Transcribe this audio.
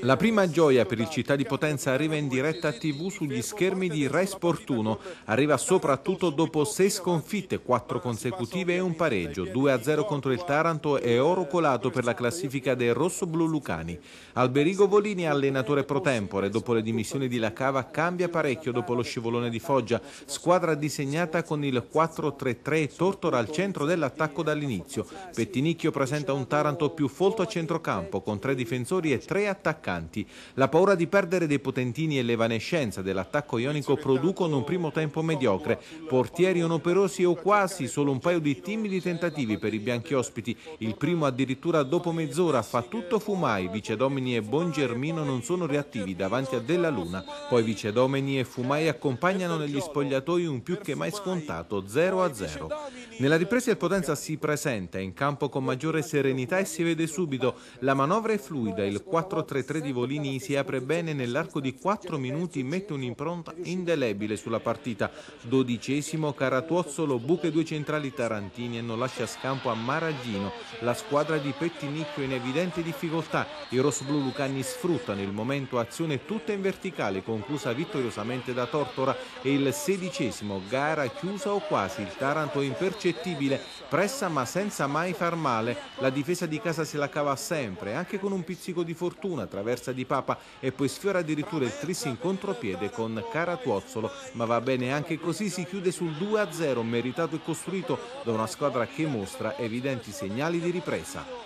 La prima gioia per il Città di Potenza arriva in diretta TV sugli schermi di Rai Sport Uno. Arriva soprattutto dopo 6 sconfitte, 4 consecutive e un pareggio, 2-0 contro il Taranto e oro colato per la classifica dei rossoblù lucani. Alberigo Volini, allenatore pro tempore, dopo le dimissioni di Lacava, cambia parecchio dopo lo scivolone di Foggia, squadra disegnata con il 4-3-3, Tortora al centro dell'attacco dall'inizio. Pettinicchio presenta un Taranto più folto a centrocampo, con 3 difensori e 3 attaccanti. La paura di perdere dei potentini e l'evanescenza dell'attacco ionico producono un primo tempo mediocre, portieri inoperosi o quasi, solo un paio di timidi tentativi per i bianchiospiti, il primo addirittura dopo mezz'ora fa tutto Fumai, Vicedomini e Bongermino non sono reattivi davanti a Della Luna, poi Vicedomini e Fumai accompagnano negli spogliatoi un più che mai scontato 0-0. Nella ripresa il Potenza si presenta in campo con maggiore serenità e si vede subito, la manovra è fluida, il 4-3-3 di Volini si apre bene nell'arco di 4 minuti, mette un'impronta indelebile sulla partita. 12°, Caratuozzolo buca 2 centrali tarantini e non lascia scampo a Maraglino. La squadra di Pettinicchio in evidente difficoltà. I rossoblù lucani sfruttano il momento azione tutta in verticale, conclusa vittoriosamente da Tortora. E il 16°, gara chiusa o quasi. Il Taranto è impercettibile, pressa ma senza mai far male. La difesa di casa se la cava sempre, anche con un pizzico di fortuna. Traversa di Papa e poi sfiora addirittura il tris in contropiede con Caratuozzolo, ma va bene anche così, si chiude sul 2-0 meritato e costruito da una squadra che mostra evidenti segnali di ripresa.